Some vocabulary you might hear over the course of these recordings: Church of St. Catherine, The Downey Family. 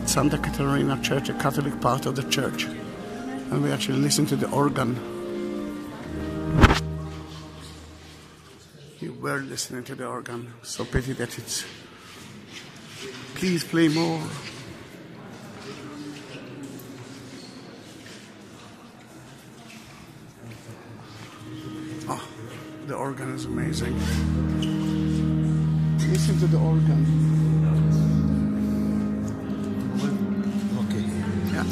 at Santa Caterina Church, a Catholic part of the church. And we actually listened to the organ. You were listening to the organ. So pity that it's... Please play more. Oh, the organ is amazing. Listen to the organ. Okay. Yeah,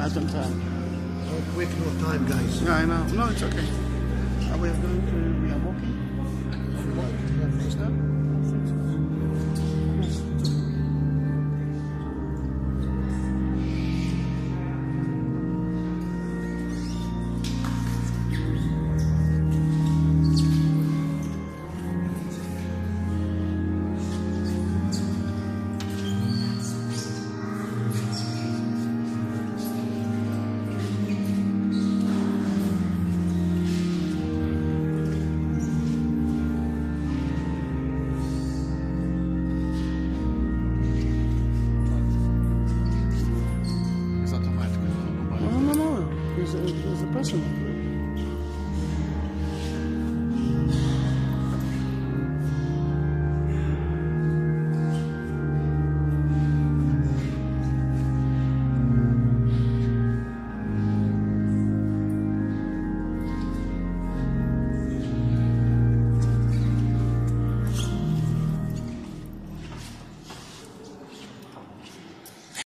right on time. Oh, quick, no time, guys. Yeah, I know. No, it's okay. Are we going to... We are walking. There's a person.